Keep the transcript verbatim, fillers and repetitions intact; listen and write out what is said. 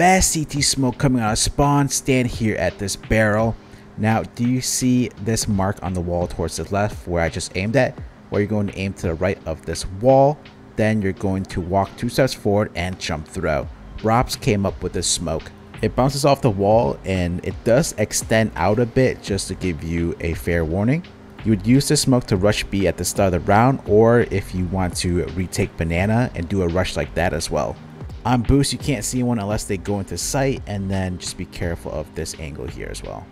vast C T smoke coming out of spawn. Stand here at this barrel. Now, do you see this mark on the wall towards the left where I just aimed at? Well, you're going to aim to the right of this wall. Then you're going to walk two steps forward and jump throw. Robs came up with this smoke. It bounces off the wall and it does extend out a bit just to give you a fair warning. You would use this smoke to rush B at the start of the round, or if you want to retake banana and do a rush like that as well. On boost, you can't see one unless they go into sight, and then just be careful of this angle here as well.